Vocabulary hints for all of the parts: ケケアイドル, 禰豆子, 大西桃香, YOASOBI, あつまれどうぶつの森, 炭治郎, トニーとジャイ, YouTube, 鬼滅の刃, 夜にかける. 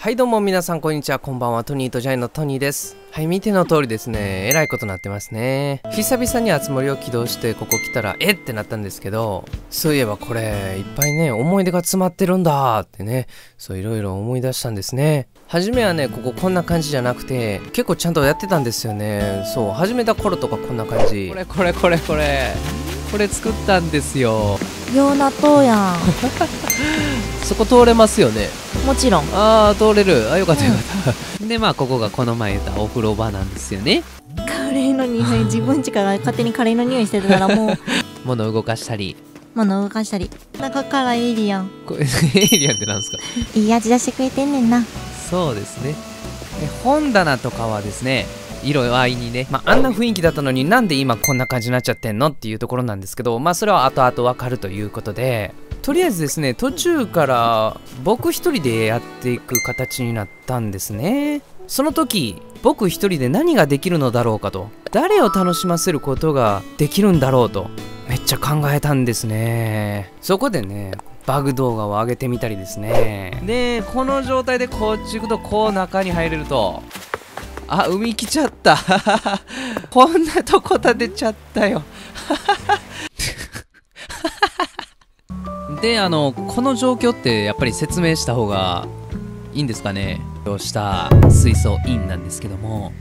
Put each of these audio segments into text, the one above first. はいどうも皆さんこんにちは、こんばんは。トニーとジャイのトニーです。はい、見ての通りですね、えらいことなってますね。久々に熱盛を起動してここ来たらえってなったんですけど、そういえばこれいっぱいね思い出が詰まってるんだってね、そういろいろ思い出したんですね。初めはねこんな感じじゃなくて結構ちゃんとやってたんですよね。そう、始めた頃とかこんな感じ、これ作ったんですよ。ようなとうやんそこ通れますよね。もちろん。ああ、通れる。あ、よかったよかった。で、まあここがこの前言ったお風呂場なんですよね。カレーの匂い、自分家が勝手にカレーの匂いしてたらもう物動かしたり。中からエイリアン。エイリアンってなんですか？いい味出してくれてんねんな。そうですね。で、本棚とかはですね、色合いにね、まあ、あんな雰囲気だったのになんで今こんな感じになっちゃってんのっていうところなんですけど、まあそれは後々わかるということで、とりあえずですね途中から僕一人でやっていく形になったんですね。その時僕一人で何ができるのだろうかと、誰を楽しませることができるんだろうとめっちゃ考えたんですね。そこでねバグ動画を上げてみたりですね。でこの状態でこっち行くとこう中に入れると、あ、海来ちゃったこんなとこ建てちゃったよで、この状況ってやっぱり説明した方がいいんですかね。した水槽インなんですけども、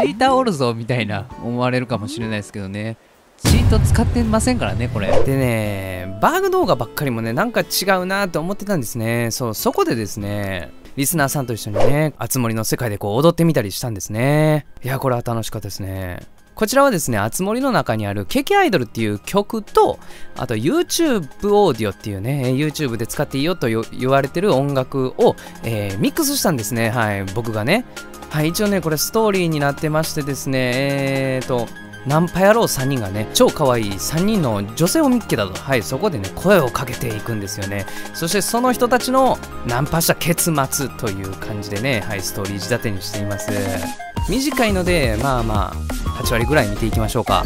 チーターおるぞみたいな思われるかもしれないですけどね、チート使ってませんからねこれでね。バグ動画ばっかりもねなんか違うなーって思ってたんですね。そう、そこでですねリスナーさんと一緒にね、あつ森の世界でこう踊ってみたりしたんですね。いや、これは楽しかったですね。こちらはですね、あつ森の中にあるケケアイドルっていう曲と、あと YouTube オーディオっていうね、YouTube で使っていいよと言われてる音楽を、ミックスしたんですね。はい、僕がね。はい、一応ね、これストーリーになってましてですね、ナンパ野郎3人がね、超可愛い3人の女性を見っけたと。はい、そこでね、声をかけていくんですよね。そしてその人たちのナンパした結末という感じでね、はい、ストーリー仕立てにしています。短いので、まあまあ、8割ぐらい見ていきましょうか。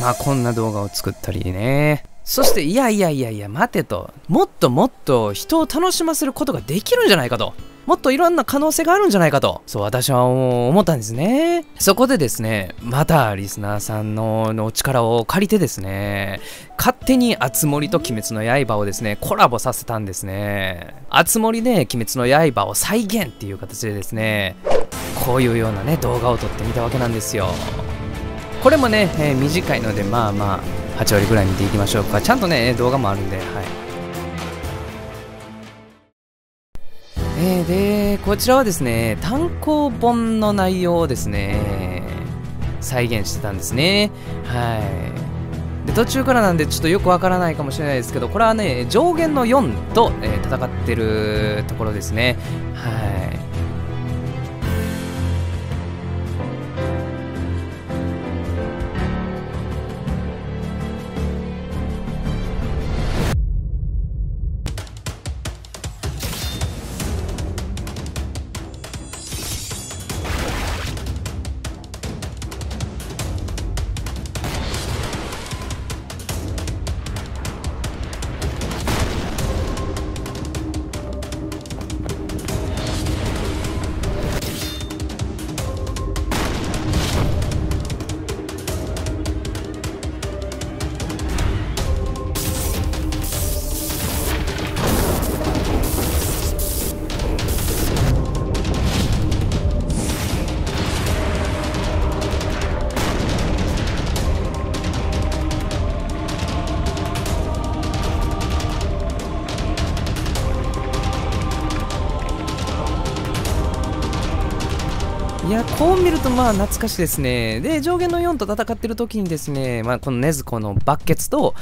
まあこんな動画を作ったりね。そしていや待てと、もっともっと人を楽しませることができるんじゃないかと、もっといろんな可能性があるんじゃないかと、そう私は思ったんですね。そこでですね、またリスナーさんのお力を借りてですね、勝手にあつ森と鬼滅の刃をですねコラボさせたんですね。あつ森で鬼滅の刃を再現っていう形でですね、こういうようなね動画を撮ってみたわけなんですよ。これもね、短いのでまあまあ8割ぐらい見ていきましょうか。ちゃんとね動画もあるんで、はい。でこちらはですね、単行本の内容をですね再現してたんですね。はい。で途中からなんでちょっとよくわからないかもしれないですけど、これはね上限の4と、戦ってるところですね。はい。いや、こう見るとまあ懐かしいですね。で、上限の4と戦ってる時にですね、まあ、この禰豆子のバッケツと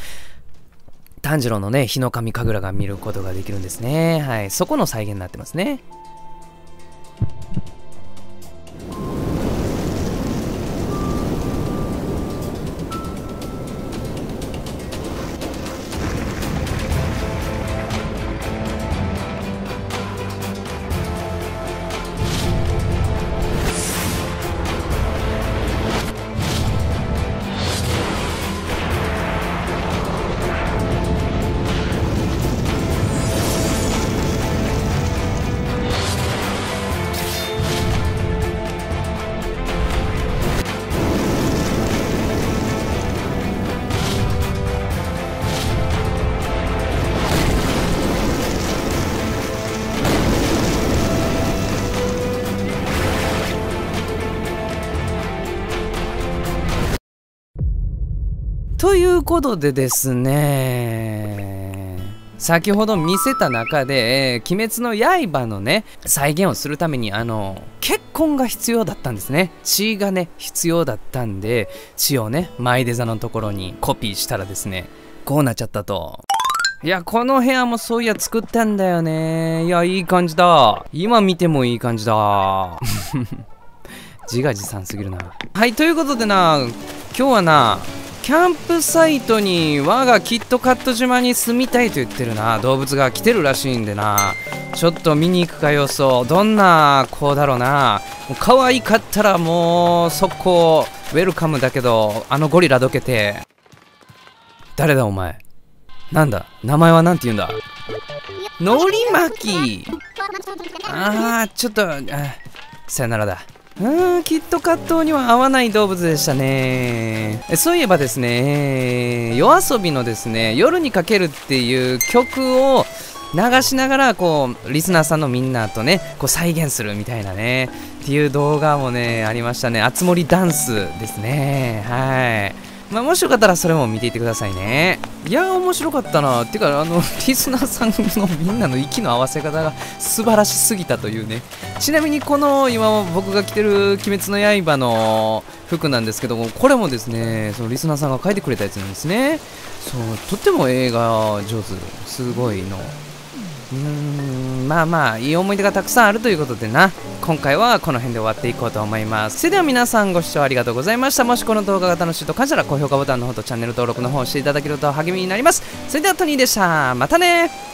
炭治郎のね、日の神神楽が見ることができるんですね。はい、そこの再現になってますね。ということでですね、先ほど見せた中で、鬼滅の刃のね、再現をするために、血痕が必要だったんですね。血がね、必要だったんで、血をね、マイデザのところにコピーしたらですね、こうなっちゃったと。いや、この部屋もそういや作ったんだよね。いや、いい感じだ。今見てもいい感じだ。自画自賛すぎるな。はい、ということでな、今日はな、キャンプサイトに我がキットカット島に住みたいと言ってるな。動物が来てるらしいんでな。ちょっと見に行くか、様子を。どんな子だろうな。可愛かったらもう速攻ウェルカムだけど、あのゴリラどけて。誰だお前。なんだ名前はなんて言うんだ。のり巻き。ああ、ちょっと、さよならだ。キットカットには合わない動物でしたね。そういえばですね、YOASOBIのですね、夜にかけるっていう曲を流しながら、こう、リスナーさんのみんなとね、こう再現するみたいなね、っていう動画もね、ありましたね。あつ森ダンスですね。はい。まあ、もしよかったらそれも見ていってくださいね。いやー、面白かったな。てか、リスナーさんのみんなの息の合わせ方が素晴らしすぎたというね。ちなみに、この、今僕が着てる鬼滅の刃の服なんですけども、これもですね、そのリスナーさんが描いてくれたやつなんですね。そう、とっても映画上手。すごいの。まあまあ、いい思い出がたくさんあるということでな。今回はこの辺で終わっていこうと思います。それでは皆さんご視聴ありがとうございました。もしこの動画が楽しいと感じたら高評価ボタンの方とチャンネル登録の方をしていただけると励みになります。それではトニーでした。またね。